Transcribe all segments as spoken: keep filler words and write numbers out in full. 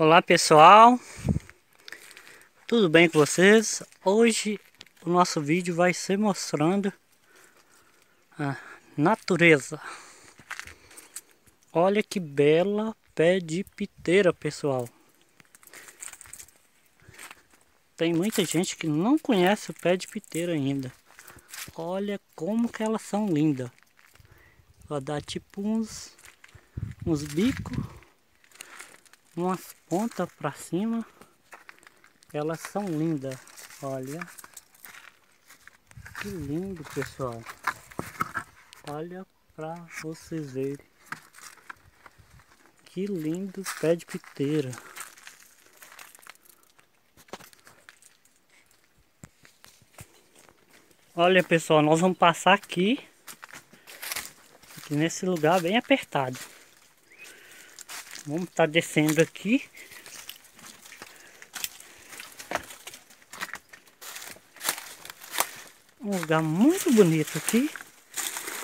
Olá pessoal, tudo bem com vocês? Hoje o nosso vídeo vai ser mostrando a natureza. Olha que bela pé de piteira, pessoal. Tem muita gente que não conhece o pé de piteira ainda. Olha como que elas são lindas. Vai dar tipo uns, uns bicos, umas pontas para cima. Elas são lindas, olha que lindo, pessoal. Olha para vocês verem que lindo pé de piteira. Olha pessoal, nós vamos passar aqui, aqui nesse lugar bem apertado. Vamos estar descendo aqui. Um lugar muito bonito aqui,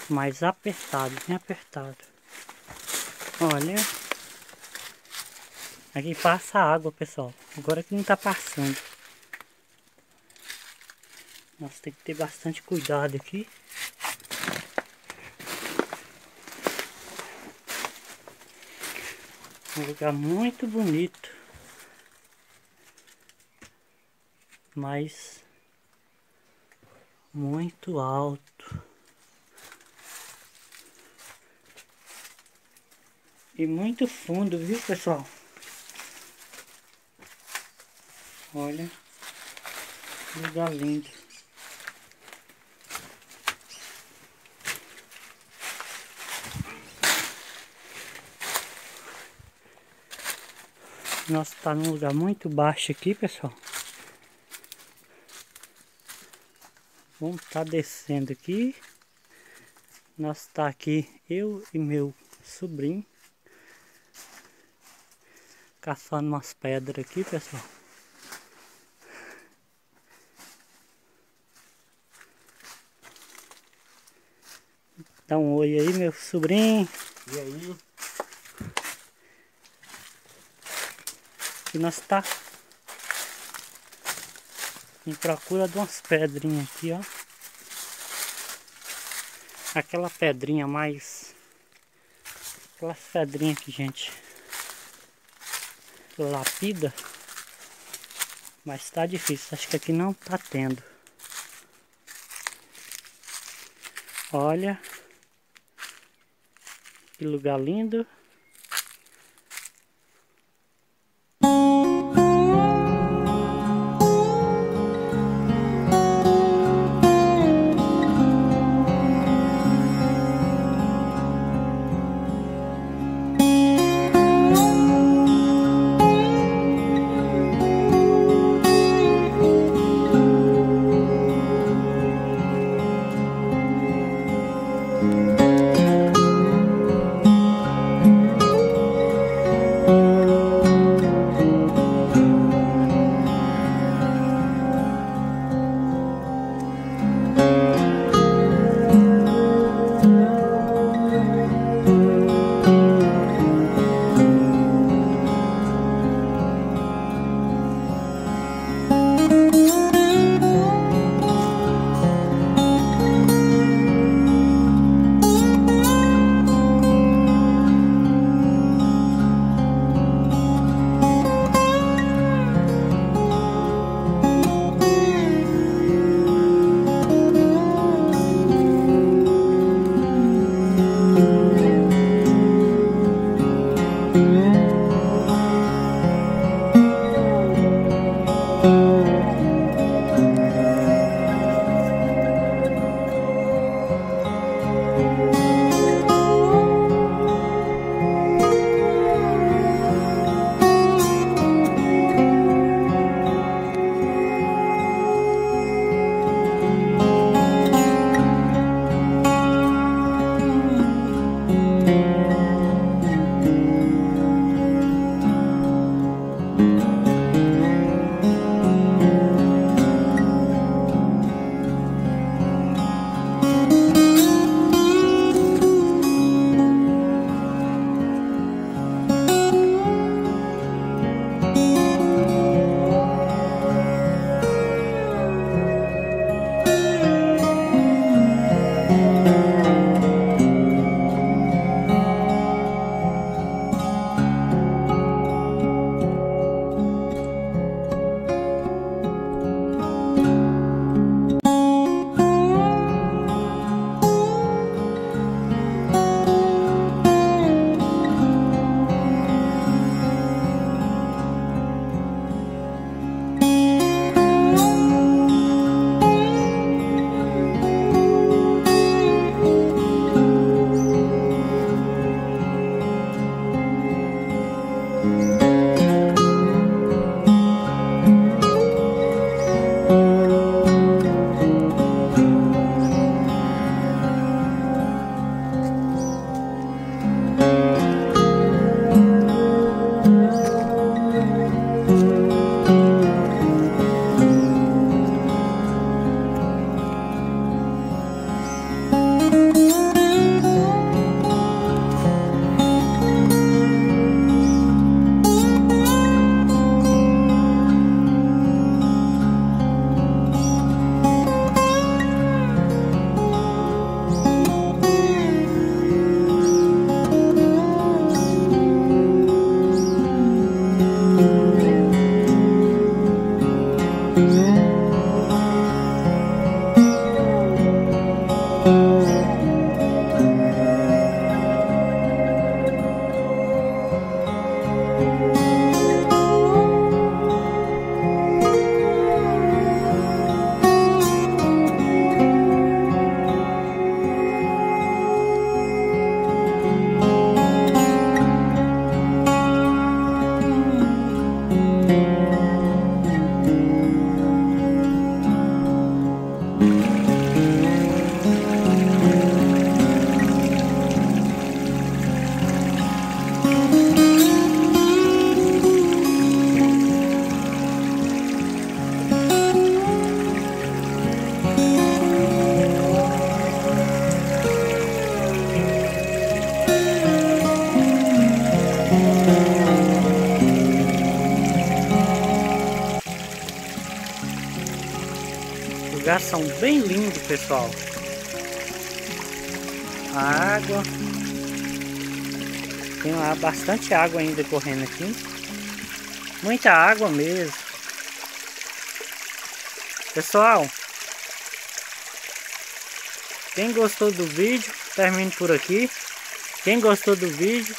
mas apertado, bem apertado. Olha. Aqui passa água, pessoal. Agora que não está passando. Nós temos que ter bastante cuidado aqui. Um lugar muito bonito, mas muito alto e muito fundo, viu pessoal? Olha, lugar lindo. Nossa, tá num lugar muito baixo aqui, pessoal. Vamos tá descendo aqui. Nós tá aqui, eu e meu sobrinho, caçando umas pedras aqui, pessoal. Dá um oi aí, meu sobrinho. E aí? Aqui nós tá em procura de umas pedrinhas aqui, ó. Aquela pedrinha mais... Aquelas pedrinhas que, gente, lapida. Mas tá difícil, acho que aqui não tá tendo. Olha. Que lugar lindo. lugar são bem lindos, pessoal. A água. Tem lá bastante água ainda correndo aqui. Muita água mesmo. Pessoal, quem gostou do vídeo, termino por aqui. Quem gostou do vídeo,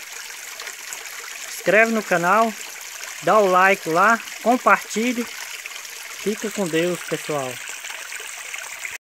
inscreve no canal, dá o like lá, compartilhe. Fica com Deus, pessoal.